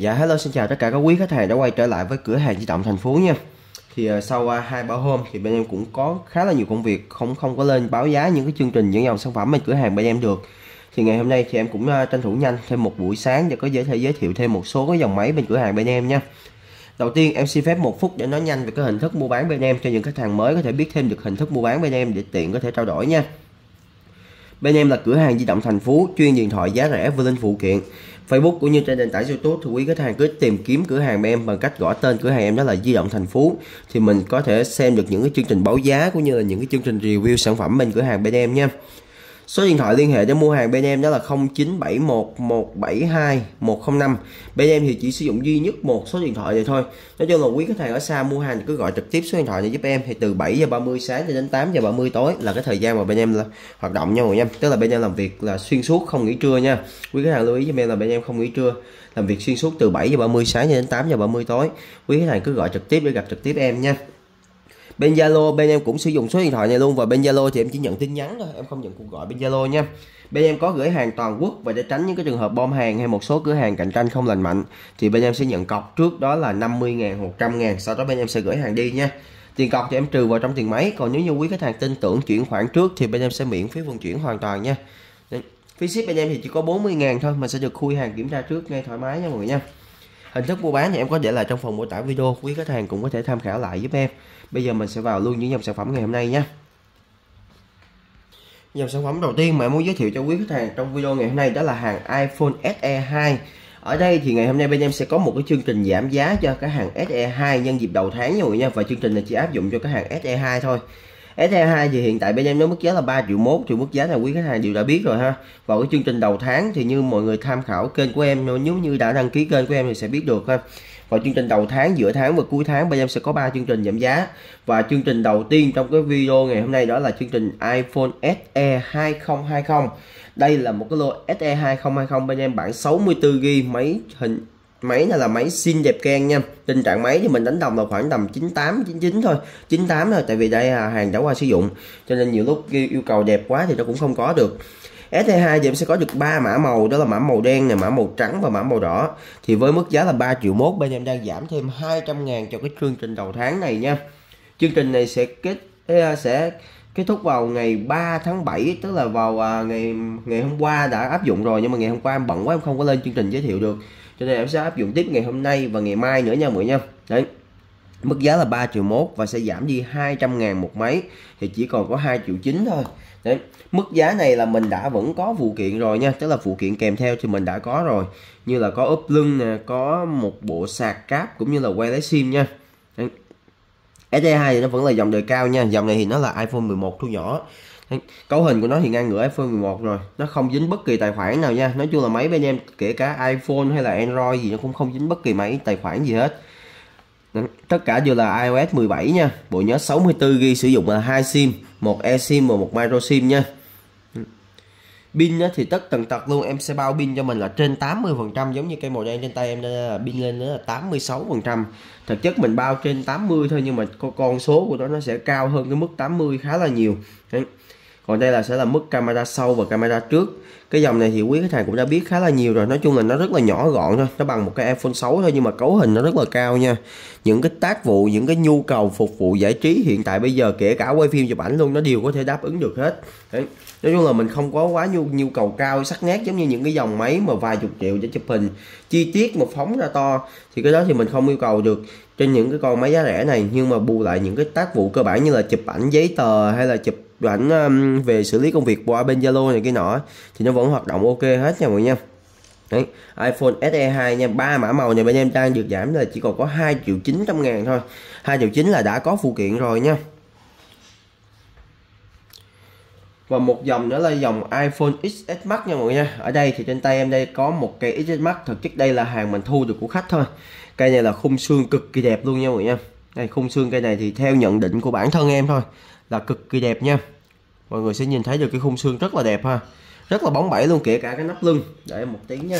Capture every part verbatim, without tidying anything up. Dạ hello, xin chào tất cả các quý khách hàng đã quay trở lại với cửa hàng Di Động Thành Phú nha. Thì uh, sau hai ba hôm thì bên em cũng có khá là nhiều công việc, không không có lên báo giá những cái chương trình, những dòng sản phẩm bên cửa hàng bên em được. Thì ngày hôm nay thì em cũng uh, tranh thủ nhanh thêm một buổi sáng để có thể giới thiệu thêm một số cái dòng máy bên cửa hàng bên em nha. Đầu tiên em xin phép một phút để nói nhanh về cái hình thức mua bán bên em cho những khách hàng mới có thể biết thêm được hình thức mua bán bên em để tiện có thể trao đổi nha. Bên em là cửa hàng Di Động Thành Phú, chuyên điện thoại giá rẻ với linh phụ kiện. Facebook cũng như trên nền tảng YouTube thì quý khách hàng cứ tìm kiếm cửa hàng bên em bằng cách gõ tên cửa hàng em, đó là Di Động Thành Phú, thì mình có thể xem được những cái chương trình báo giá cũng như là những cái chương trình review sản phẩm bên cửa hàng bên em nha. Số điện thoại liên hệ để mua hàng bên em đó là không chín bảy một, một bảy hai, một không năm. Bên em thì chỉ sử dụng duy nhất một số điện thoại vậy thôi. Nói chung là quý khách hàng ở xa mua hàng thì cứ gọi trực tiếp số điện thoại này giúp em, thì từ bảy giờ ba mươi sáng cho đến tám giờ ba mươi tối là cái thời gian mà bên em là hoạt động nha mọi người. Tức là bên em làm việc là xuyên suốt, không nghỉ trưa nha. Quý khách hàng lưu ý cho em là bên em không nghỉ trưa, làm việc xuyên suốt từ bảy giờ ba mươi sáng cho đến tám giờ ba mươi tối. Quý khách hàng cứ gọi trực tiếp để gặp trực tiếp em nha. Bên Zalo bên em cũng sử dụng số điện thoại này luôn, và bên Zalo thì em chỉ nhận tin nhắn thôi, em không nhận cuộc gọi bên Zalo nha. Bên em có gửi hàng toàn quốc, và để tránh những cái trường hợp bom hàng hay một số cửa hàng cạnh tranh không lành mạnh thì bên em sẽ nhận cọc trước, đó là năm mươi ngàn, một trăm ngàn, sau đó bên em sẽ gửi hàng đi nha. Tiền cọc thì em trừ vào trong tiền máy, còn nếu như quý khách hàng tin tưởng chuyển khoản trước thì bên em sẽ miễn phí vận chuyển hoàn toàn nha. Phí ship bên em thì chỉ có bốn mươi ngàn thôi, mà sẽ được khui hàng kiểm tra trước ngay thoải mái nha mọi người nha. Hình thức mua bán thì em có để lại trong phần mô tả video, quý khách hàng cũng có thể tham khảo lại giúp em. Bây giờ mình sẽ vào luôn những dòng sản phẩm ngày hôm nay nha. Dòng sản phẩm đầu tiên mà em muốn giới thiệu cho quý khách hàng trong video ngày hôm nay đó là hàng iPhone S E hai. Ở đây thì ngày hôm nay bên em sẽ có một cái chương trình giảm giá cho cái hàng S E hai nhân dịp đầu tháng nha mọi người nha. Và chương trình này chỉ áp dụng cho cái hàng S E hai thôi. S E hai thì hiện tại bên em nó mức giá là ba triệu mốt, thì mức giá là quý khách hàng đều đã biết rồi ha. Vào cái chương trình đầu tháng thì như mọi người tham khảo kênh của em, nếu như đã đăng ký kênh của em thì sẽ biết được ha. Vào chương trình đầu tháng, giữa tháng và cuối tháng bên em sẽ có ba chương trình giảm giá. Và chương trình đầu tiên trong cái video ngày hôm nay đó là chương trình iPhone S E hai không hai không. Đây là một cái lô S E hai không hai không bên em bản sáu mươi tư gi-ga-bai, máy hình máy này là máy xinh đẹp keng nha. Tình trạng máy thì mình đánh đồng là khoảng tầm chín tám, chín chín thôi, chín tám thôi, tại vì đây là hàng đã qua sử dụng cho nên nhiều lúc yêu cầu đẹp quá thì nó cũng không có được. S E hai thì em sẽ có được ba mã màu, đó là mã màu đen này, mã màu trắng và mã màu đỏ. Thì với mức giá là ba triệu mốt, bên em đang giảm thêm hai trăm ngàn cho cái chương trình đầu tháng này nha. Chương trình này sẽ kết sẽ kết thúc vào ngày ba tháng bảy, tức là vào ngày ngày hôm qua đã áp dụng rồi, nhưng mà ngày hôm qua em bận quá em không có lên chương trình giới thiệu được. Cho nên em sẽ áp dụng tiếp ngày hôm nay và ngày mai nữa nha mọi người nha. Đấy. Mức giá là ba triệu mốt và sẽ giảm đi hai trăm ngàn một máy, thì chỉ còn có hai triệu chín thôi. Đấy. Mức giá này là mình đã vẫn có phụ kiện rồi nha, tức là phụ kiện kèm theo thì mình đã có rồi, như là có ốp lưng nè, có một bộ sạc cáp cũng như là wireless sim nha. Đấy. S E hai thì nó vẫn là dòng đời cao nha, dòng này thì nó là iPhone mười một thu nhỏ. Cấu hình của nó thì ngang ngửa iPhone mười một rồi, nó không dính bất kỳ tài khoản nào nha. Nói chung là máy bên em kể cả iPhone hay là Android gì nó cũng không dính bất kỳ máy tài khoản gì hết. Tất cả đều là iOS mười bảy nha. Bộ nhớ sáu mươi tư gi-ga-bai, sử dụng là hai sim, một eSIM và một micro sim nha. Pin thì tất tần tật luôn, em sẽ bao pin cho mình là trên tám mươi phần trăm, giống như cây màu đen trên tay em là pin lên nữa là tám mươi sáu phần trăm. Thực chất mình bao trên tám mươi thôi, nhưng mà con số của nó nó sẽ cao hơn cái mức tám mươi khá là nhiều. Còn đây là sẽ là mức camera sau và camera trước. Cái dòng này thì quý khách hàng cũng đã biết khá là nhiều rồi. Nói chung là nó rất là nhỏ gọn thôi, nó bằng một cái iPhone sáu thôi, nhưng mà cấu hình nó rất là cao nha. Những cái tác vụ, những cái nhu cầu phục vụ giải trí hiện tại bây giờ, kể cả quay phim chụp ảnh luôn, nó đều có thể đáp ứng được hết. Đấy. Nói chung là mình không có quá nhu, nhu cầu cao sắc nét giống như những cái dòng máy mà vài chục triệu để chụp hình chi tiết một phóng ra to, thì cái đó thì mình không yêu cầu được trên những cái con máy giá rẻ này. Nhưng mà bù lại những cái tác vụ cơ bản như là chụp ảnh giấy tờ hay là chụp ảnh về xử lý công việc qua bên Zalo này kia nọ thì nó vẫn hoạt động ok hết nha mọi người nha. Đấy, iPhone S E hai nha, ba mã màu này bên em đang được giảm là chỉ còn có hai triệu chín trăm ngàn thôi. Hai triệu chín là đã có phụ kiện rồi nha. Và một dòng nữa là dòng iPhone X S Max nha mọi người nha. Ở đây thì trên tay em đây có một cây X S Max, thực chất đây là hàng mình thu được của khách thôi. Cây này là khung xương cực kỳ đẹp luôn nha mọi người nha. Đây, khung xương cây này thì theo nhận định của bản thân em thôi là cực kỳ đẹp nha. Mọi người sẽ nhìn thấy được cái khung xương rất là đẹp ha, rất là bóng bẩy luôn, kể cả cái nắp lưng. Để em một tí nha.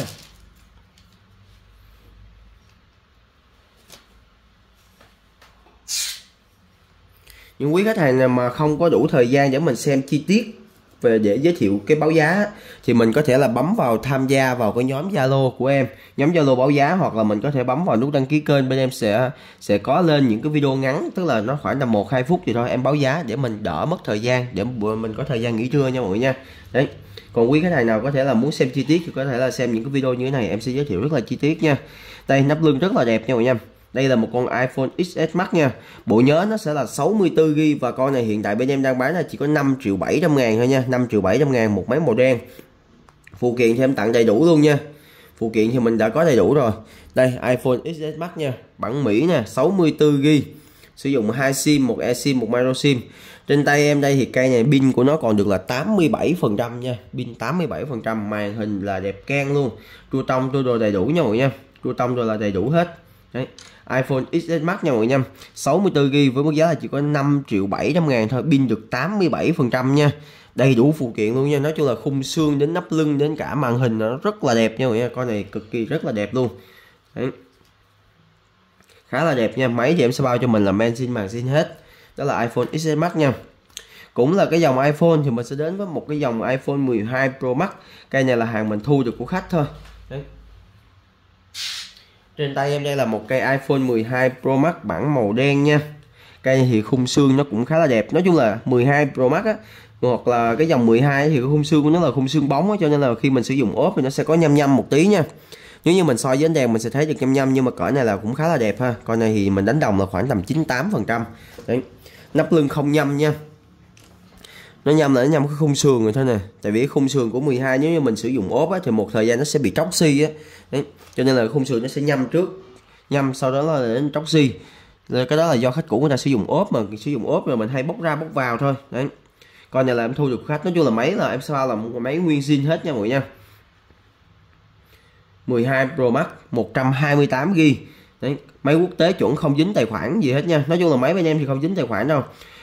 Những quý khách hàng mà không có đủ thời gian để mình xem chi tiết về để giới thiệu cái báo giá thì mình có thể là bấm vào tham gia vào cái nhóm Zalo của em, nhóm Zalo báo giá, hoặc là mình có thể bấm vào nút đăng ký kênh, bên em sẽ sẽ có lên những cái video ngắn, tức là nó khoảng là một hai phút thì thôi em báo giá để mình đỡ mất thời gian, để mình có thời gian nghỉ trưa nha mọi người nha. Đấy. Còn quý khách hàng nào có thể là muốn xem chi tiết thì có thể là xem những cái video như thế này, em sẽ giới thiệu rất là chi tiết nha. Đây, nắp lưng rất là đẹp nha mọi người nha. Đây là một con iPhone ích ét Max nha. Bộ nhớ nó sẽ là sáu mươi tư gi ga bai và con này hiện tại bên em đang bán là chỉ có năm triệu bảy trăm ngàn thôi nha, năm triệu bảy trăm ngàn một máy màu đen. Phụ kiện thì em tặng đầy đủ luôn nha. Phụ kiện thì mình đã có đầy đủ rồi. Đây, iPhone ích ét Max nha, bản Mỹ nè, sáu mươi tư gi ga bai. Sử dụng hai SIM, một eSIM, một micro SIM. Trên tay em đây thì cây này pin của nó còn được là tám mươi bảy phần trăm nha, pin tám mươi bảy phần trăm, màn hình là đẹp keng luôn. Tua tông tua đồ đầy đủ nha mọi người nha. Tua tông rồi là đầy đủ hết. Đấy. iPhone ích ét Max nha mọi người nha, sáu mươi tư gi ga bai với mức giá là chỉ có năm triệu bảy trăm ngàn thôi, pin được tám mươi bảy phần trăm nha. Đầy đủ phụ kiện luôn nha, nói chung là khung xương đến nắp lưng đến cả màn hình nó rất là đẹp nha mọi người nha. Con này cực kỳ rất là đẹp luôn. Đấy. Khá là đẹp nha, máy thì em sẽ bao cho mình là men zin màn zin hết. Đó là iPhone ích ét Max nha. Cũng là cái dòng iPhone thì mình sẽ đến với một cái dòng iPhone mười hai Pro Max. Cái này là hàng mình thu được của khách thôi. Đấy. Trên tay em đây là một cây iPhone mười hai Pro Max bản màu đen nha. Cây này thì khung xương nó cũng khá là đẹp. Nói chung là mười hai Pro Max á, hoặc là cái dòng mười hai thì khung xương của nó là khung xương bóng á, cho nên là khi mình sử dụng ốp thì nó sẽ có nhăm nhăm một tí nha. Nếu như mình soi với ánh đèn mình sẽ thấy được nhăm nhăm, nhưng mà cỡ này là cũng khá là đẹp ha. Con này thì mình đánh đồng là khoảng tầm chín mươi tám phần trăm. Đấy. Nắp lưng không nhâm nha. Nó nhâm là nó nhâm cái khung sườn rồi thôi nè. Tại vì cái khung sườn của mười hai nếu như mình sử dụng ốp ấy, thì một thời gian nó sẽ bị troxy á. Đấy. Cho nên là khung sườn nó sẽ nhâm trước, nhâm sau đó là đến troxy. Cái đó là do khách cũ người ta sử dụng ốp, mà sử dụng ốp rồi mình hay bóc ra bóc vào thôi. Đấy. Con này là em thu được khách. Nói chung là máy là em sao là một máy nguyên zin hết nha mọi người nha. mười hai Pro Max một trăm hai mươi tám gi ga bai. Đấy. Máy quốc tế chuẩn không dính tài khoản gì hết nha. Nói chung là máy bên em thì không dính tài khoản đâu.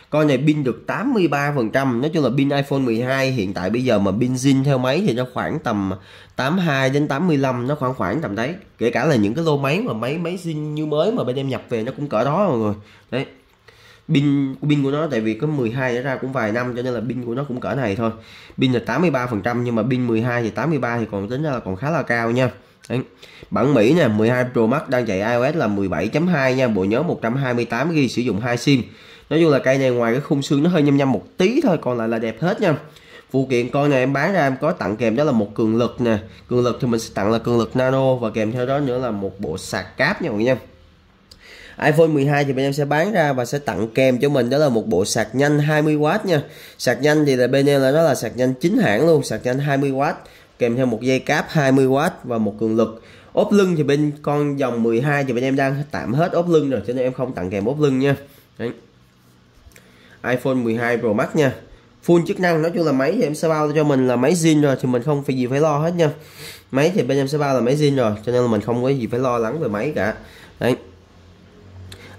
Con này pin được tám mươi ba phần trăm. Nói chung là pin iPhone mười hai hiện tại bây giờ mà pin zin theo máy thì nó khoảng tầm tám mươi hai đến tám mươi lăm, nó khoảng khoảng tầm đấy. Kể cả là những cái lô máy mà máy máy zin như mới mà bên em nhập về nó cũng cỡ đó mọi người. Đấy. Pin pin của nó tại vì có mười hai đã ra cũng vài năm cho nên là pin của nó cũng cỡ này thôi. Pin là tám mươi ba phần trăm nhưng mà pin mười hai thì tám mươi ba thì còn tính ra là còn khá là cao nha. Đấy. Bản Mỹ nè, mười hai Pro Max đang chạy iOS là mười bảy chấm hai nha, bộ nhớ một trăm hai mươi tám gi ga bai, sử dụng hai SIM. Nói chung là cây này ngoài cái khung xương nó hơi nhâm nhâm một tí thôi, còn lại là đẹp hết nha. Phụ kiện con này em bán ra em có tặng kèm đó là một cường lực nè. Cường lực thì mình sẽ tặng là cường lực nano và kèm theo đó nữa là một bộ sạc cáp nha mọi người nha. iPhone mười hai thì bên em sẽ bán ra và sẽ tặng kèm cho mình đó là một bộ sạc nhanh hai mươi oát nha. Sạc nhanh thì là bên em là đó là sạc nhanh chính hãng luôn, sạc nhanh hai mươi oát, kèm theo một dây cáp hai mươi oát và một cường lực. Ốp lưng thì bên con dòng mười hai thì bên em đang tạm hết ốp lưng rồi cho nên em không tặng kèm ốp lưng nha. Đấy. iPhone mười hai Pro Max nha, full chức năng. Nói chung là máy thì em sẽ bao cho mình là máy zin rồi thì mình không phải gì phải lo hết nha. Máy thì bên em sẽ bao là máy zin rồi cho nên là mình không có gì phải lo lắng về máy cả. Đấy.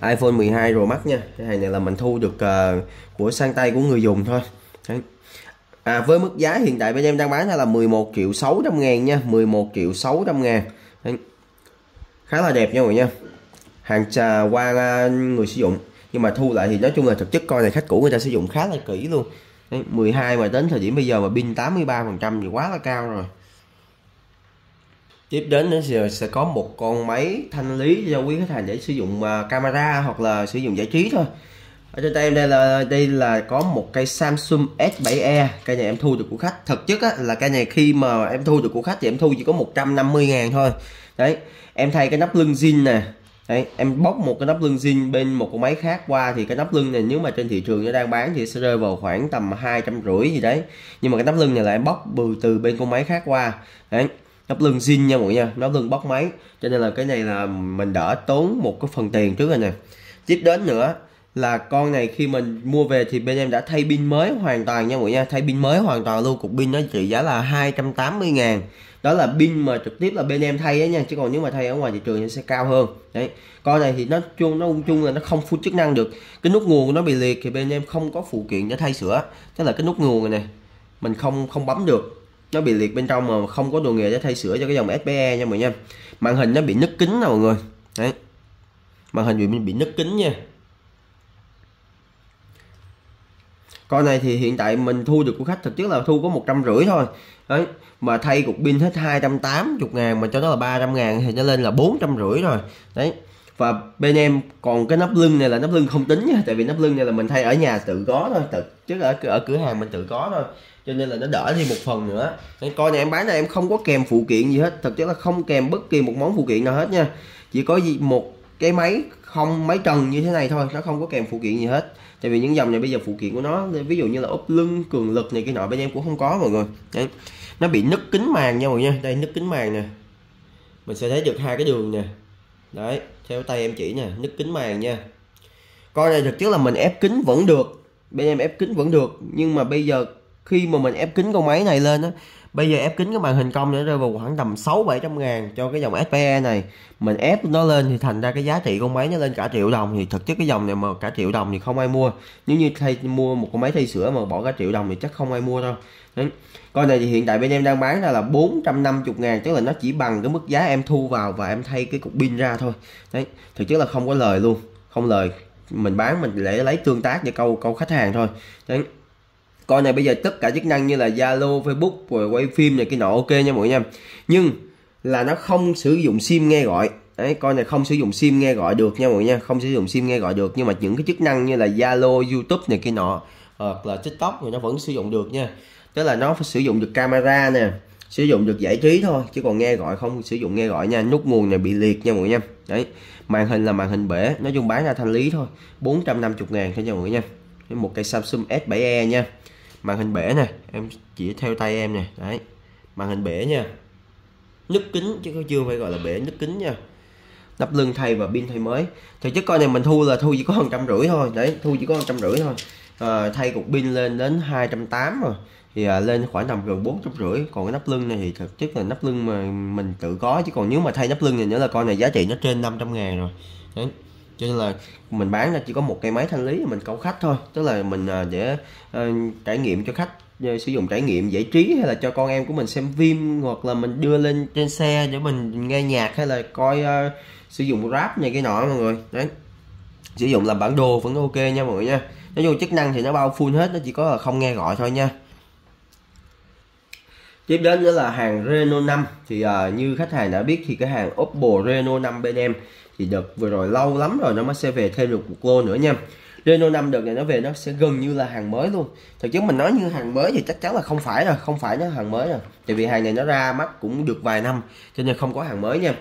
iPhone mười hai Pro Max nha, cái hàng này là mình thu được uh, của sang tay của người dùng thôi. Đấy. À, với mức giá hiện tại bên em đang bán là mười một triệu sáu trăm ngàn nha, mười một triệu sáu trăm ngàn. Đấy. Khá là đẹp nha mọi người nha, hàng trà qua uh, người sử dụng. Nhưng mà thu lại thì nói chung là thực chất coi này khách cũ người ta sử dụng khá là kỹ luôn. Đấy, mười hai mà đến thời điểm bây giờ mà pin tám mươi ba phần trăm thì quá là cao rồi. Tiếp đến nữa thì sẽ có một con máy thanh lý cho quý khách hàng để sử dụng camera hoặc là sử dụng giải trí thôi. Ở trên tay em đây là đây là có một cây Samsung S bảy e. Cây này em thu được của khách. Thực chất á, là cây này khi mà em thu được của khách thì em thu chỉ có một trăm năm mươi ngàn thôi. Đấy, em thay cái nắp lưng zin nè. Đấy, em bóc một cái nắp lưng zin bên một con máy khác qua thì cái nắp lưng này nếu mà trên thị trường nó đang bán thì sẽ rơi vào khoảng tầm hai trăm rưỡi gì đấy. Nhưng mà cái nắp lưng này là em bóc bừ từ bên con máy khác qua. Đấy, nắp lưng zin nha mọi người nha, nắp lưng bóc máy. Cho nên là cái này là mình đỡ tốn một cái phần tiền trước rồi nè. Tiếp đến nữa là con này khi mình mua về thì bên em đã thay pin mới hoàn toàn nha mọi người nha, thay pin mới hoàn toàn luôn. Cục pin nó trị giá là hai trăm tám mươi ngàn. Đó là pin mà trực tiếp là bên em thay ấy nha, chứ còn nếu mà thay ở ngoài thị trường thì sẽ cao hơn. Đấy, con này thì nó chung nó ung chung là nó không full chức năng được. Cái nút nguồn của nó bị liệt thì bên em không có phụ kiện để thay sửa, tức là cái nút nguồn này nè mình không không bấm được, nó bị liệt bên trong mà không có đồ nghề để thay sửa cho cái dòng ét pê e nha mọi người nha. Màn hình nó bị nứt kính nè mọi người. Đấy, màn hình bị bị nứt kính nha. Con này thì hiện tại mình thu được của khách thực chất là thu có một trăm rưỡi thôi. Đấy, mà thay cục pin hết hai trăm tám mươi ngàn mà cho nó là ba trăm ngàn thì nó lên là bốn trăm rưỡi rồi. Đấy. Và bên em còn cái nắp lưng này là nắp lưng không tính nha, tại vì nắp lưng này là mình thay ở nhà tự có thôi, tự chứ ở ở cửa hàng mình tự có thôi, cho nên là nó đỡ đi một phần nữa. Nên coi này, em bán này em không có kèm phụ kiện gì hết, thực chất là không kèm bất kỳ một món phụ kiện nào hết nha, chỉ có gì một cái máy không máy trần như thế này thôi, nó không có kèm phụ kiện gì hết. Tại vì những dòng này bây giờ phụ kiện của nó ví dụ như là ốp lưng, cường lực này cái nọ bên em cũng không có mọi người. Đấy, nó bị nứt kính màng nha mọi người nha, đây nứt kính màng nè, mình sẽ thấy được hai cái đường nè. Đấy, theo tay em chỉ nè, nứt kính màng nha. Con này thực chất là mình ép kính vẫn được, bên em ép kính vẫn được, nhưng mà bây giờ khi mà mình ép kính con máy này lên á, bây giờ ép kính cái màn hình cong nó rơi vào khoảng tầm sáu bảy trăm ngàn cho cái dòng ét pê e này. Mình ép nó lên thì thành ra cái giá trị con máy nó lên cả triệu đồng, thì thực chất cái dòng này mà cả triệu đồng thì không ai mua. Nếu như thay mua một con máy thay sửa mà bỏ cả triệu đồng thì chắc không ai mua đâu. Đấy. Con này thì hiện tại bên em đang bán ra là bốn trăm năm mươi ngàn, tức là nó chỉ bằng cái mức giá em thu vào và em thay cái cục pin ra thôi. Đấy, thực chất là không có lời luôn, không lời. Mình bán mình để lấy tương tác để câu câu khách hàng thôi. Đấy. Con này bây giờ tất cả chức năng như là Zalo, Facebook rồi quay phim này cái nọ ok nha mọi người nha. Nhưng là nó không sử dụng sim nghe gọi. Đấy, con này không sử dụng sim nghe gọi được nha mọi người nha, không sử dụng sim nghe gọi được, nhưng mà những cái chức năng như là Zalo, YouTube này cái nọ hoặc là TikTok thì nó vẫn sử dụng được nha. Tức là nó phải sử dụng được camera nè, sử dụng được giải trí thôi, chứ còn nghe gọi không sử dụng nghe gọi nha. Nút nguồn này bị liệt nha mọi người nha. Đấy, màn hình là màn hình bể, nói chung bán ra thanh lý thôi, bốn trăm năm mươi ngàn thôi nha mọi người nha. Một cây Samsung S bảy e nha. Màn hình bể nè, em chỉ theo tay em nè. Đấy, màn hình bể nha, nứt kính chứ chưa phải gọi là bể, nứt kính nha, nắp lưng thay và pin thay mới. Thì chứ con này mình thu là thu chỉ có hơn trăm rưỡi thôi. Đấy, thu chỉ có hơn trăm rưỡi thôi. À, thay cục pin lên đến hai trăm tám mươi rồi thì à, lên khoảng tầm gần bốn trăm rưỡi. Còn cái nắp lưng này thì thực chất là nắp lưng mà mình tự có, chứ còn nếu mà thay nắp lưng này nữa là con này giá trị nó trên năm trăm ngàn rồi. Đấy, cho nên là mình bán là chỉ có một cây máy thanh lý mình câu khách thôi, tức là mình để uh, trải nghiệm cho khách, sử dụng trải nghiệm giải trí, hay là cho con em của mình xem phim, hoặc là mình đưa lên trên xe để mình nghe nhạc, hay là coi uh, sử dụng Grab này cái nọ mọi người. Đấy, sử dụng làm bản đồ vẫn ok nha mọi người nha. Nói vô chức năng thì nó bao full hết, nó chỉ có là không nghe gọi thôi nha. Tiếp đến nữa là hàng Reno năm. Thì uh, như khách hàng đã biết thì cái hàng Oppo Reno năm bên em thì đợt vừa rồi lâu lắm rồi nó mới sẽ về thêm được một lô nữa nha. Reno năm đợt này nó về nó sẽ gần như là hàng mới luôn. Thật chứ mình nói như hàng mới thì chắc chắn là không phải rồi, không phải nó hàng mới rồi. Tại vì hàng này nó ra mắt cũng được vài năm, cho nên không có hàng mới nha.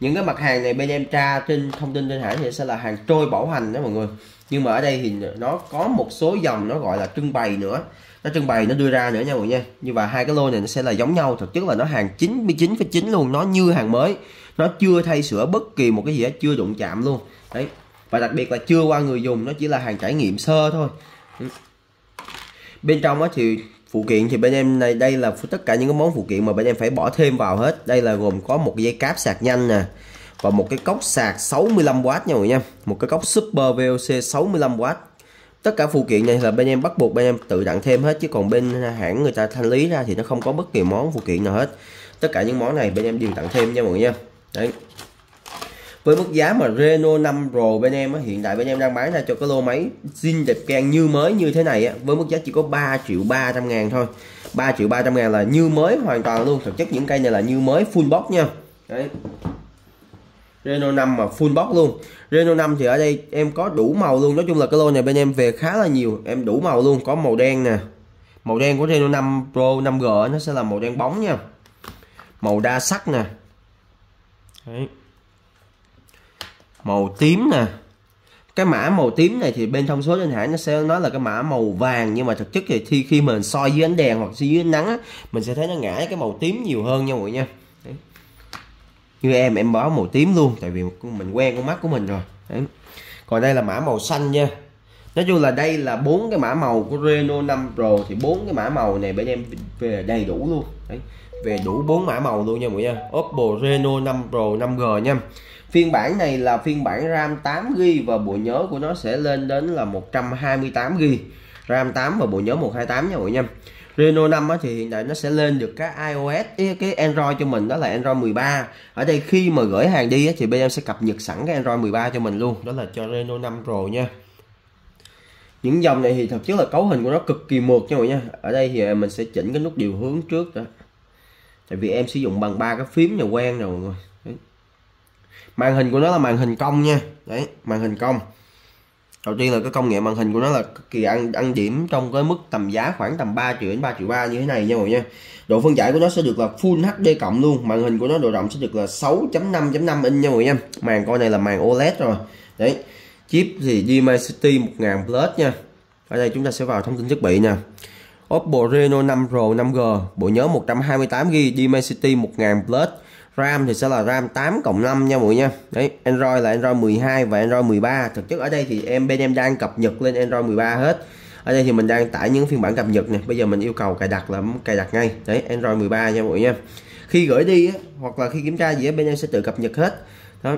Những cái mặt hàng này bên em tra trên thông tin trên hãng thì sẽ là hàng trôi bảo hành đó mọi người. Nhưng mà ở đây thì nó có một số dòng nó gọi là trưng bày nữa, nó trưng bày nó đưa ra nữa nha mọi người nha. Nhưng mà hai cái lô này nó sẽ là giống nhau, thực chất là nó hàng chín mươi chín phẩy chín luôn, nó như hàng mới, nó chưa thay sửa bất kỳ một cái gì hết, chưa đụng chạm luôn. Đấy, và đặc biệt là chưa qua người dùng, nó chỉ là hàng trải nghiệm sơ thôi. Bên trong á thì phụ kiện thì bên em này, đây là tất cả những cái món phụ kiện mà bên em phải bỏ thêm vào hết. Đây là gồm có một dây cáp sạc nhanh nè, và một cái cốc sạc sáu mươi lăm oát nha mọi người nha, một cái cốc Super vê o xê sáu mươi lăm oát. Tất cả phụ kiện này là bên em bắt buộc bên em tự đặng thêm hết, chứ còn bên hãng người ta thanh lý ra thì nó không có bất kỳ món phụ kiện nào hết. Tất cả những món này bên em đều tặng thêm nha mọi người nha. Đấy, với mức giá mà Reno năm Pro bên em á, hiện tại bên em đang bán ra cho cái lô máy zin đẹp keng như mới như thế này á, với mức giá chỉ có ba triệu ba trăm ngàn thôi. Ba triệu ba trăm ngàn là như mới hoàn toàn luôn, thực chất những cây này là như mới full box nha. Đấy, Reno năm mà full box luôn. Reno năm thì ở đây em có đủ màu luôn, nói chung là cái lô này bên em về khá là nhiều, em đủ màu luôn. Có màu đen nè, màu đen của Reno năm Pro năm G nó sẽ là màu đen bóng nha, màu đa sắc nè. Đấy, màu tím nè. Cái mã màu tím này thì bên thông số trên hãng nó sẽ nói là cái mã màu vàng, nhưng mà thực chất thì khi mình soi dưới ánh đèn hoặc dưới ánh nắng á, mình sẽ thấy nó ngã cái màu tím nhiều hơn nha mọi người nha. Đấy, như em em báo màu tím luôn, tại vì mình quen con mắt của mình rồi. Đấy, còn đây là mã màu xanh nha. Nói chung là đây là bốn cái mã màu của Reno năm Pro, thì bốn cái mã màu này bên em về đầy đủ luôn. Đấy, về đủ bốn mã màu luôn nha mọi người nha. Oppo Reno năm Pro năm G nha. Phiên bản này là phiên bản RAM tám gi ga bai và bộ nhớ của nó sẽ lên đến là một trăm hai mươi tám gi ga bai. RAM tám và bộ nhớ một hai tám nha mọi người nha. Reno năm thì hiện tại nó sẽ lên được cái iOS, cái Android cho mình đó là Android mười ba. Ở đây khi mà gửi hàng đi thì bên em sẽ cập nhật sẵn cái Android mười ba cho mình luôn, đó là cho Reno năm Pro nha. Những dòng này thì thực chất là cấu hình của nó cực kỳ mượt nha mọi người nha. Ở đây thì mình sẽ chỉnh cái nút điều hướng trước đó. Tại vì em sử dụng bằng ba cái phím nhà quen rồi mọi người. Đấy. Màn hình của nó là màn hình cong nha. Đấy, màn hình cong. Đầu tiên là cái công nghệ màn hình của nó là cực kỳ ăn, ăn điểm trong cái mức tầm giá khoảng tầm ba triệu đến ba triệu ba như thế này nha mọi người nha. Độ phân giải của nó sẽ được là Full hát đê cộng luôn. Màn hình của nó độ rộng sẽ được là sáu chấm năm chấm năm inch nha mọi người nha. Màn coi này là màn ô lét rồi. Đấy. Chip thì Dimensity một nghìn Plus nha. Ở đây chúng ta sẽ vào thông tin thiết bị nha. Oppo Reno năm Pro năm G, bộ nhớ một trăm hai mươi tám gi-ga-bai, Dimensity một nghìn Plus. RAM thì sẽ là RAM tám cộng năm nha mọi người nha. Đấy, Android là Android mười hai và Android mười ba. Thực chất ở đây thì em bên em đang cập nhật lên Android mười ba hết. Ở đây thì mình đang tải những phiên bản cập nhật này. Bây giờ mình yêu cầu cài đặt là cài đặt ngay. Đấy, Android mười ba nha mọi người nha. Khi gửi đi á, hoặc là khi kiểm tra gì á, bên em sẽ tự cập nhật hết. Đó.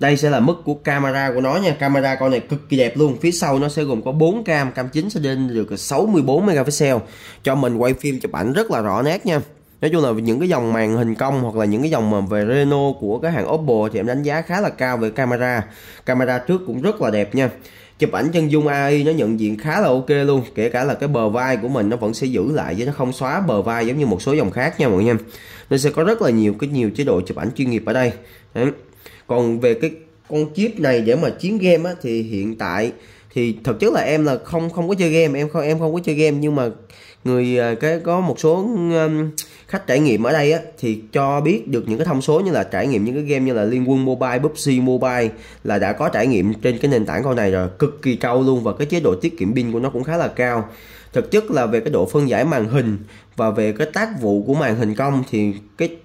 Đây sẽ là mức của camera của nó nha. Camera con này cực kỳ đẹp luôn. Phía sau nó sẽ gồm có bốn cam. Cam chính sẽ lên được sáu mươi bốn megapixel. Cho mình quay phim chụp ảnh rất là rõ nét nha. Nói chung là những cái dòng màn hình cong hoặc là những cái dòng mà về Reno của cái hàng Oppo thì em đánh giá khá là cao về camera. Camera trước cũng rất là đẹp nha. Chụp ảnh chân dung a i nó nhận diện khá là ok luôn. Kể cả là cái bờ vai của mình nó vẫn sẽ giữ lại chứ nó không xóa bờ vai giống như một số dòng khác nha mọi người nha. Nó sẽ có rất là nhiều cái nhiều chế độ chụp ảnh chuyên nghiệp ở đây. Đấy. Còn về cái con chip này để mà chiến game á, thì hiện tại thì thực chất là em là không không có chơi game, em không em không có chơi game nhưng mà người cái có một số um, khách trải nghiệm ở đây á, thì cho biết được những cái thông số như là trải nghiệm những cái game như là Liên Quân Mobile, pê u bê giê Mobile là đã có trải nghiệm trên cái nền tảng con này rồi, cực kỳ trâu luôn và cái chế độ tiết kiệm pin của nó cũng khá là cao. Thực chất là về cái độ phân giải màn hình và về cái tác vụ của màn hình cong thì cái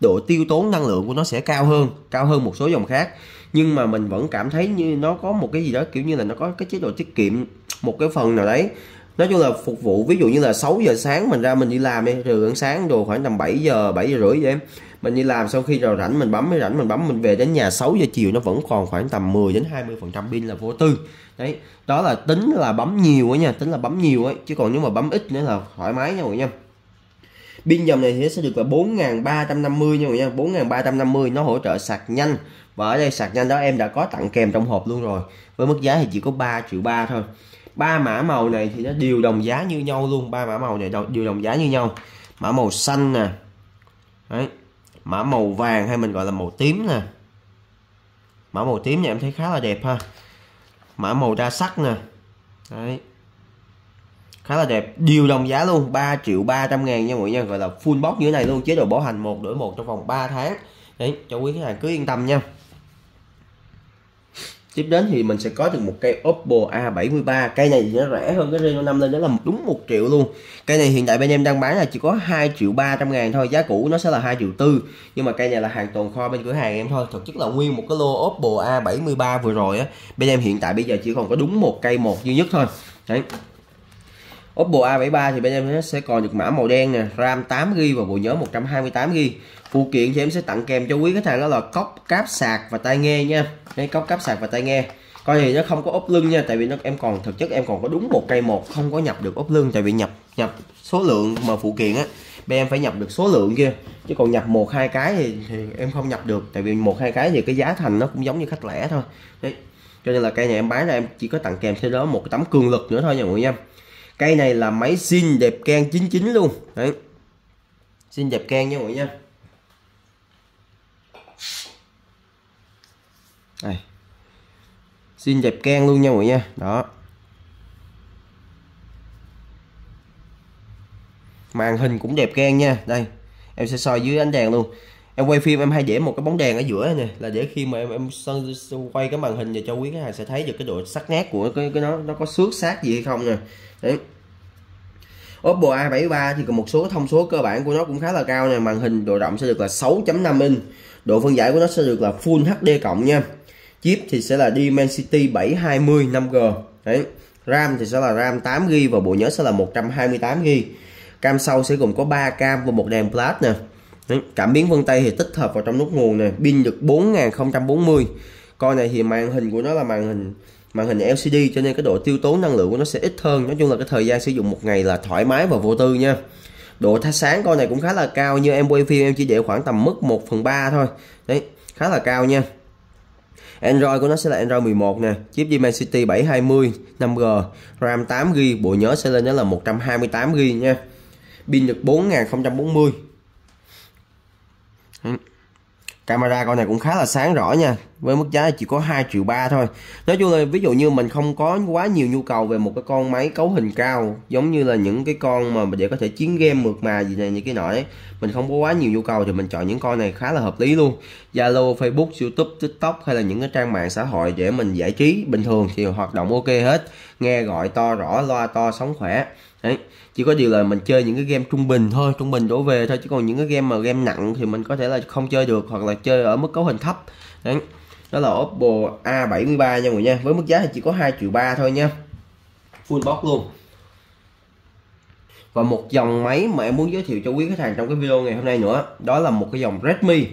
độ tiêu tốn năng lượng của nó sẽ cao hơn cao hơn một số dòng khác, nhưng mà mình vẫn cảm thấy như nó có một cái gì đó kiểu như là nó có cái chế độ tiết kiệm một cái phần nào đấy. Nói chung là phục vụ ví dụ như là sáu giờ sáng mình ra mình đi làm đi, trừ ăn sáng đồ khoảng tầm bảy giờ bảy giờ rưỡi vậy em mình đi làm, sau khi rồi rảnh mình bấm rảnh mình bấm mình về đến nhà sáu giờ chiều nó vẫn còn khoảng tầm mười đến hai mươi phần trăm pin là vô tư. Đấy, đó là tính là bấm nhiều ấy nha, tính là bấm nhiều ấy, chứ còn nếu mà bấm ít nữa là thoải mái nha mọi người nha. Pin dòng này thì sẽ được là bốn nghìn ba trăm năm mươi nha mọi người nha, bốn nghìn ba trăm năm mươi. Nó hỗ trợ sạc nhanh và ở đây sạc nhanh đó em đã có tặng kèm trong hộp luôn rồi, với mức giá thì chỉ có ba triệu ba thôi. Ba mã màu này thì nó đều đồng giá như nhau luôn, ba mã màu này đều đồng giá như nhau. Mã màu xanh nè. Đấy. Mã màu vàng hay mình gọi là màu tím nè. Mã màu tím này em thấy khá là đẹp ha. Mã màu đa sắc nè. Đấy. Khá là đẹp, điều đồng giá luôn, ba triệu ba trăm ngàn nha mọi người nha, gọi là full box như thế này luôn, chế độ bảo hành một đổi một trong vòng ba tháng. Đấy, cho quý khách hàng cứ yên tâm nha. Tiếp đến thì mình sẽ có được một cây Oppo A bảy mươi ba, cây này thì nó rẻ hơn cái Reno năm lên đó là đúng một triệu luôn. Cây này hiện tại bên em đang bán là chỉ có hai triệu ba trăm ngàn thôi, giá cũ nó sẽ là hai triệu tư. Nhưng mà cây này là hàng tồn kho bên cửa hàng em thôi. Thực chất là nguyên một cái lô Oppo A bảy mươi ba vừa rồi á, bên em hiện tại bây giờ chỉ còn có đúng một cây một duy nhất thôi. Đấy. Oppo A bảy mươi ba thì bên em nó sẽ còn được mã màu đen nè, RAM tám gi-ga-bai và bộ nhớ một trăm hai mươi tám gi-ga-bai. Phụ kiện thì em sẽ tặng kèm cho quý khách hàng đó là cốc cáp sạc và tai nghe nha. Đấy, cốc cáp sạc và tai nghe. Coi thì nó không có ốp lưng nha, tại vì nó em còn thực chất em còn có đúng một cây một, không có nhập được ốp lưng, tại vì nhập nhập số lượng mà phụ kiện á, bên em phải nhập được số lượng kia. Chứ còn nhập một hai cái thì, thì em không nhập được, tại vì một hai cái thì cái giá thành nó cũng giống như khách lẻ thôi. Đấy. Cho nên là cây này em bán ra em chỉ có tặng kèm theo đó một cái tấm cường lực nữa thôi nha mọi người nha. Cây này là máy zin đẹp keng chín chín luôn. Đấy. Zin đẹp keng nha mọi người nha. Đây. Zin đẹp keng luôn nha mọi người nha. Đó. Màn hình cũng đẹp keng nha. Đây. Em sẽ soi dưới ánh đèn luôn. Em quay phim em hay để một cái bóng đèn ở giữa này là để khi mà em em quay cái màn hình này cho quý khách hàng sẽ thấy được cái độ sắc nét của cái, cái nó nó có xước sát gì hay không nè. Đấy. Oppo A bảy mươi ba thì còn một số thông số cơ bản của nó cũng khá là cao nè, màn hình độ rộng sẽ được là sáu chấm năm inch, độ phân giải của nó sẽ được là Full hát đê cộng nha. Chip thì sẽ là Dimensity bảy hai mươi năm gi. Đấy. RAM thì sẽ là RAM tám gi-ga-bai và bộ nhớ sẽ là một trăm hai mươi tám gi-ga-bai. Cam sau sẽ gồm có ba cam và một đèn flash nè. Đấy. Cảm biến vân tay thì tích hợp vào trong nút nguồn nè, pin được bốn nghìn không trăm bốn mươi. Con này thì màn hình của nó là màn hình màn hình lờ xê đê cho nên cái độ tiêu tốn năng lượng của nó sẽ ít hơn. Nói chung là cái thời gian sử dụng một ngày là thoải mái và vô tư nha. Độ thắp sáng con này cũng khá là cao, như em quay phim em chỉ để khoảng tầm mức một phần ba thôi. Đấy, khá là cao nha. Android của nó sẽ là Android mười một nè, chip Dimensity bảy hai mươi năm G, RAM tám gi-ga-bai, bộ nhớ sẽ lên đó là một trăm hai mươi tám gi-ga-bai nha. Pin được bốn nghìn không trăm bốn mươi. Camera con này cũng khá là sáng rõ nha, với mức giá chỉ có hai triệu ba thôi. Nói chung là ví dụ như mình không có quá nhiều nhu cầu về một cái con máy cấu hình cao, giống như là những cái con mà để có thể chiến game mượt mà gì này như cái nọ ấy, mình không có quá nhiều nhu cầu thì mình chọn những con này khá là hợp lý luôn. Zalo, Facebook, YouTube, TikTok hay là những cái trang mạng xã hội để mình giải trí bình thường thì hoạt động ok hết, nghe gọi to rõ, loa to, sóng khỏe. Đấy. Chỉ có điều là mình chơi những cái game trung bình thôi, trung bình đổ về thôi, chứ còn những cái game mà game nặng thì mình có thể là không chơi được hoặc là chơi ở mức cấu hình thấp. Đấy. Đó là Oppo A bảy mươi ba nha mọi người nha, với mức giá thì chỉ có hai triệu ba thôi nha, full box luôn. Và một dòng máy mà em muốn giới thiệu cho quý khách hàng trong cái video ngày hôm nay nữa, đó là một cái dòng Redmi.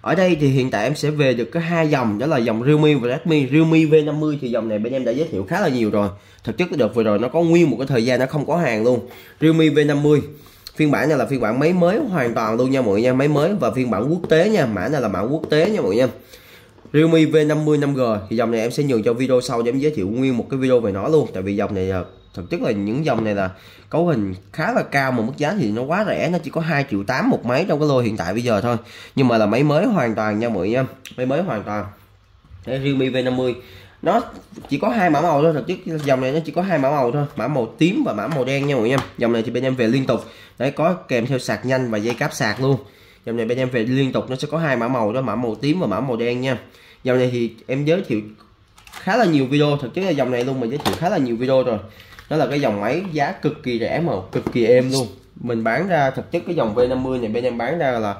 Ở đây thì hiện tại em sẽ về được có hai dòng, đó là dòng Realme và Redmi. Realme V năm mươi thì dòng này bên em đã giới thiệu khá là nhiều rồi. Thực chất đợt vừa rồi nó có nguyên một cái thời gian nó không có hàng luôn. Realme V năm mươi phiên bản này là phiên bản máy mới hoàn toàn luôn nha mọi người nha, máy mới và phiên bản quốc tế nha, mã này là mã quốc tế nha mọi người nha. Realme V năm mươi năm G thì dòng này em sẽ nhường cho video sau để em giới thiệu nguyên một cái video về nó luôn, tại vì dòng này thực chất là những dòng này là cấu hình khá là cao mà mức giá thì nó quá rẻ, nó chỉ có hai triệu tám một máy trong cái lô hiện tại bây giờ thôi, nhưng mà là máy mới hoàn toàn nha mọi người nha, máy mới hoàn toàn. Đây, Realme V năm mươi nó chỉ có hai mã màu thôi, thực chất dòng này nó chỉ có hai mã màu thôi, mã màu tím và mã màu đen nha mọi người nha. Dòng này thì bên em về liên tục đấy, có kèm theo sạc nhanh và dây cáp sạc luôn. Dòng này bên em về liên tục nó sẽ có hai mã màu đó, mã màu tím và mã màu đen nha. Dòng này thì em giới thiệu khá là nhiều video, thực chất là dòng này luôn mình giới thiệu khá là nhiều video rồi. Nó là cái dòng máy giá cực kỳ rẻ mà cực kỳ êm luôn. Mình bán ra thực chất cái dòng V năm mươi này bên em bán ra là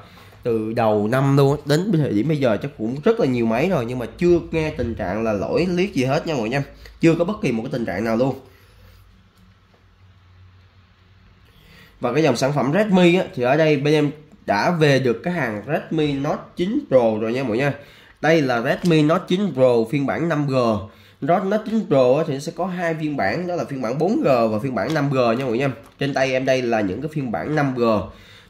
từ đầu năm luôn đến thời điểm bây giờ chắc cũng rất là nhiều máy rồi, nhưng mà chưa nghe tình trạng là lỗi liếc gì hết nha mọi người nha. Chưa có bất kỳ một cái tình trạng nào luôn. Và cái dòng sản phẩm Redmi á, thì ở đây bên em đã về được cái hàng Redmi Note chín Pro rồi nha mọi người nha. Đây là Redmi Note chín Pro phiên bản năm G. Redmi Note chín Pro thì sẽ có hai phiên bản, đó là phiên bản bốn G và phiên bản năm G nha mọi người nha. Trên tay em đây là những cái phiên bản năm G.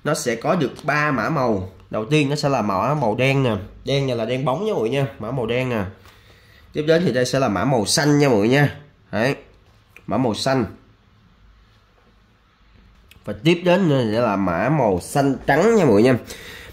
Nó sẽ có được ba mã màu. Đầu tiên nó sẽ là mã màu đen nè, đen này là đen bóng nha mọi người nha, mã màu đen nè. Tiếp đến thì đây sẽ là mã màu xanh nha mọi người nha. Đấy. Mã màu xanh. Và tiếp đến nữa sẽ là mã màu xanh trắng nha mọi người nha.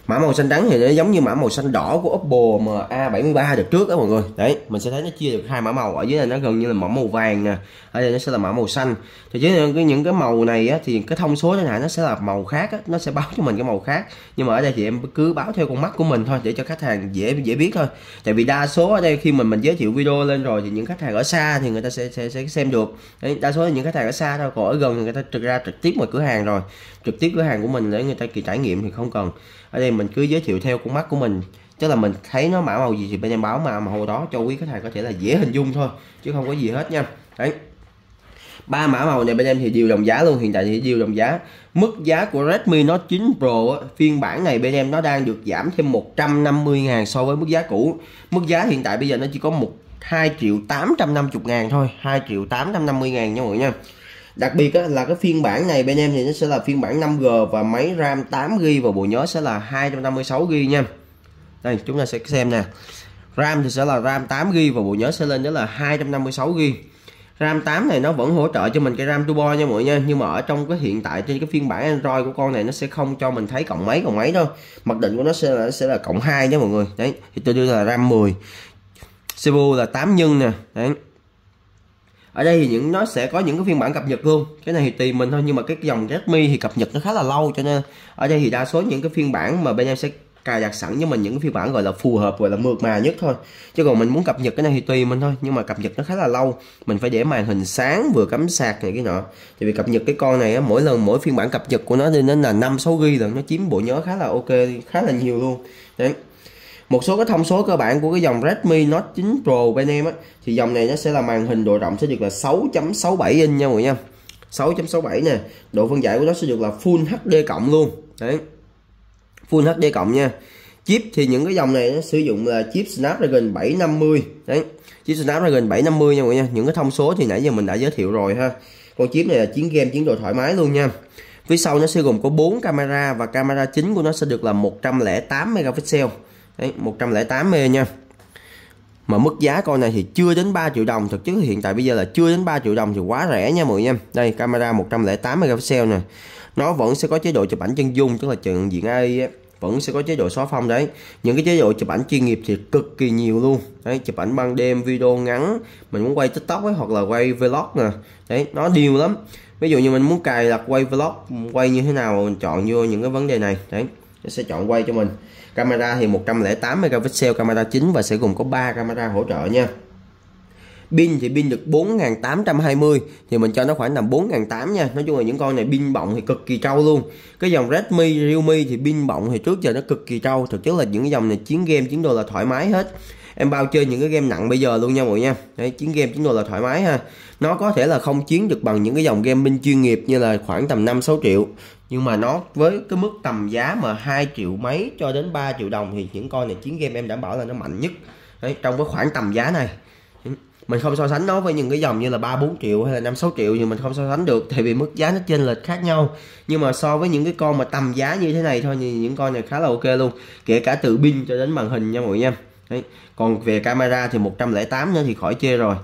Mã màu xanh trắng thì nó giống như mã màu xanh đỏ của Oppo mà A bảy mươi ba được trước đó mọi người. Đấy, mình sẽ thấy nó chia được hai mã màu, ở dưới này nó gần như là mã màu vàng nè, ở đây nó sẽ là mã màu xanh. Thì chứ những cái màu này á, thì cái thông số này nó sẽ là màu khác á, nó sẽ báo cho mình cái màu khác. Nhưng mà ở đây thì em cứ báo theo con mắt của mình thôi để cho khách hàng dễ dễ biết thôi. Tại vì đa số ở đây khi mình mình giới thiệu video lên rồi thì những khách hàng ở xa thì người ta sẽ sẽ, sẽ xem được. Đấy, đa số những khách hàng ở xa thôi, còn ở gần thì người ta trực ra trực tiếp ngoài cửa hàng rồi, trực tiếp cửa hàng của mình để người ta kỳ trải nghiệm thì không cần. Ở đây mình cứ giới thiệu theo con mắt của mình, tức là mình thấy nó mã màu gì thì bên em báo mã màu đó cho quý khách hàng có thể là dễ hình dung thôi, chứ không có gì hết nha. Đấy, ba mã màu này bên em thì đều đồng giá luôn, hiện tại thì đều đồng giá. Mức giá của Redmi Note chín Pro á, phiên bản này bên em nó đang được giảm thêm một trăm năm mươi ngàn so với mức giá cũ. Mức giá hiện tại bây giờ nó chỉ có một hai triệu tám trăm năm mươi ngàn thôi, hai triệu tám trăm năm mươi ngàn nha mọi người nha. Đặc biệt á, là cái phiên bản này bên em thì nó sẽ là phiên bản năm G và máy RAM tám gi-ga-bai và bộ nhớ sẽ là hai trăm năm mươi sáu gi-ga-bai nha. Đây chúng ta sẽ xem nè. RAM thì sẽ là RAM tám gi-ga-bai và bộ nhớ sẽ lên đó là hai trăm năm mươi sáu gi-ga-bai. RAM tám này nó vẫn hỗ trợ cho mình cái RAM Turbo nha mọi người nha, nhưng mà ở trong cái hiện tại trên cái phiên bản Android của con này nó sẽ không cho mình thấy cộng mấy cộng mấy đâu. Mặc định của nó sẽ là sẽ là cộng hai nha mọi người. Đấy, thì tôi đưa là RAM mười. xê pê u là tám nhân nè. Đấy. Ở đây thì những nó sẽ có những cái phiên bản cập nhật luôn, cái này thì tùy mình thôi, nhưng mà cái dòng Redmi thì cập nhật nó khá là lâu, cho nên ở đây thì đa số những cái phiên bản mà bên em sẽ cài đặt sẵn với mình những cái phiên bản gọi là phù hợp, gọi là mượt mà nhất thôi, chứ còn mình muốn cập nhật cái này thì tùy mình thôi, nhưng mà cập nhật nó khá là lâu, mình phải để màn hình sáng vừa cắm sạc này cái nọ. Thì vì cập nhật cái con này á, mỗi lần mỗi phiên bản cập nhật của nó nên là năm sáu gi-ga-bai lần, nó chiếm bộ nhớ khá là ok, khá là nhiều luôn. Đấy. Một số cái thông số cơ bản của cái dòng Redmi Note chín Pro bên em á, thì dòng này nó sẽ là màn hình độ rộng sẽ được là sáu chấm sáu bảy inch nha mọi người nha. sáu chấm sáu bảy nè, độ phân giải của nó sẽ được là Full hát đê cộng luôn. Đấy. Full hát đê cộng nha. Chip thì những cái dòng này nó sử dụng là chip Snapdragon bảy trăm năm mươi. Đấy. Chip Snapdragon bảy trăm năm mươi nha mọi người nha. Những cái thông số thì nãy giờ mình đã giới thiệu rồi ha. Con chip này là chiến game chiến độ thoải mái luôn nha. Phía sau nó sẽ gồm có bốn camera và camera chính của nó sẽ được là một trăm lẻ tám megapixel. Đấy, một trăm lẻ tám mê nha. mà mức giá con này thì chưa đến ba triệu đồng. Thực chất hiện tại bây giờ là chưa đến ba triệu đồng thì quá rẻ nha mọi người nha. Đây, camera một trăm lẻ tám megapixel nè, nó vẫn sẽ có chế độ chụp ảnh chân dung, tức là chụp diện ai vẫn sẽ có chế độ xóa phông đấy. Những cái chế độ chụp ảnh chuyên nghiệp thì cực kỳ nhiều luôn đấy, chụp ảnh ban đêm, video ngắn, mình muốn quay TikTok ấy, hoặc là quay vlog nè đấy, nó điều lắm. Ví dụ như mình muốn cài đặt quay vlog, quay như thế nào mình chọn vô những cái vấn đề này đấy, nó sẽ chọn quay cho mình. Camera thì một trăm lẻ tám megapixel, camera chính và sẽ gồm có ba camera hỗ trợ nha. Pin thì pin được bốn nghìn tám trăm hai mươi, thì mình cho nó khoảng tầm bốn nghìn tám trăm nha. Nói chung là những con này pin bọng thì cực kỳ trâu luôn. Cái dòng Redmi, Realme thì pin bọng thì trước giờ nó cực kỳ trâu. Thực chất là những cái dòng này chiến game, chiến đồ là thoải mái hết. Em bao chơi những cái game nặng bây giờ luôn nha mọi người nha. Đấy, chiến game, chiến đồ là thoải mái ha. Nó có thể là không chiến được bằng những cái dòng game pin chuyên nghiệp như là khoảng tầm năm sáu triệu. Nhưng mà nó với cái mức tầm giá mà hai triệu mấy cho đến ba triệu đồng thì những con này chiến game em đảm bảo là nó mạnh nhất. Đấy, trong cái khoảng tầm giá này. Mình không so sánh nó với những cái dòng như là ba bốn triệu hay là năm sáu triệu thì mình không so sánh được, tại vì mức giá nó chênh lệch khác nhau. Nhưng mà so với những cái con mà tầm giá như thế này thôi thì những con này khá là ok luôn, kể cả từ pin cho đến màn hình nha mọi người nha. Đấy. Còn về camera thì một trăm lẻ tám nữa thì khỏi chê rồi.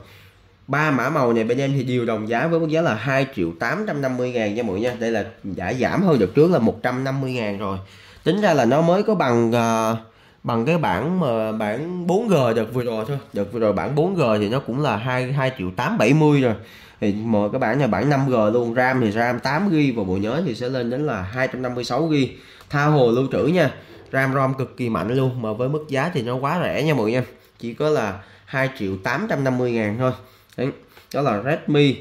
Ba mã màu này bên em thì đều đồng giá với mức giá là hai triệu tám trăm năm mươi ngàn nha mọi người nha. Đây là đã giảm hơn được trước là một trăm năm mươi ngàn rồi. Tính ra là nó mới có bằng uh, bằng cái bản mà bản bốn G đợt vừa rồi thôi. Đợt vừa rồi bản bốn G thì nó cũng là hai triệu tám trăm bảy mươi rồi. Thì mọi cái bản này bản năm G luôn. RAM thì RAM tám gi ga bai và bộ nhớ thì sẽ lên đến là hai trăm năm mươi sáu gi ga bai. Tha hồ lưu trữ nha. RAM ROM cực kỳ mạnh luôn, mà với mức giá thì nó quá rẻ nha mọi người nha. Chỉ có là hai triệu tám trăm năm mươi ngàn thôi. Đấy. Đó là Redmi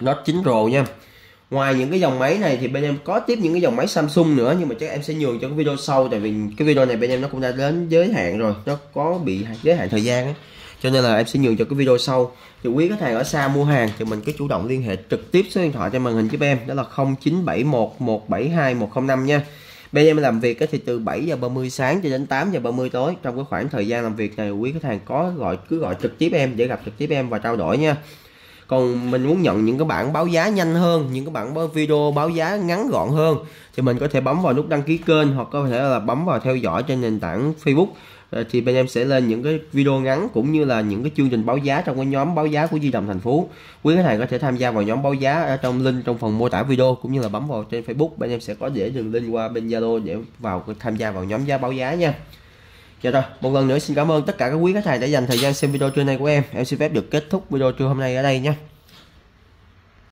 Note chín Pro nha. Ngoài những cái dòng máy này thì bên em có tiếp những cái dòng máy Samsung nữa, nhưng mà chắc em sẽ nhường cho cái video sau, tại vì cái video này bên em nó cũng đã đến giới hạn rồi, nó có bị giới hạn thời gian ấy. Cho nên là em sẽ nhường cho cái video sau. Thì quý khách hàng ở xa mua hàng thì mình cứ chủ động liên hệ trực tiếp số điện thoại trên màn hình giúp em, đó là không chín bảy một một bảy hai một không năm nha. Bên em làm việc thì từ bảy giờ ba mươi sáng cho đến tám giờ ba mươi tối. Trong cái khoảng thời gian làm việc này quý khách hàng có gọi cứ gọi trực tiếp em để gặp trực tiếp em và trao đổi nha. Còn mình muốn nhận những cái bản báo giá nhanh hơn, những cái bản video báo giá ngắn gọn hơn thì mình có thể bấm vào nút đăng ký kênh, hoặc có thể là bấm vào theo dõi trên nền tảng Facebook. Thì bên em sẽ lên những cái video ngắn cũng như là những cái chương trình báo giá trong cái nhóm báo giá của Di Động Thành Phú. Quý khách hàng có thể tham gia vào nhóm báo giá ở trong link trong phần mô tả video, cũng như là bấm vào trên Facebook, bên em sẽ có để đường link qua bên Zalo để vào tham gia vào nhóm giá báo giá nha. Dạ rồi, một lần nữa xin cảm ơn tất cả các quý khách hàng đã dành thời gian xem video trưa nay của em. Em xin phép được kết thúc video trưa hôm nay ở đây nha.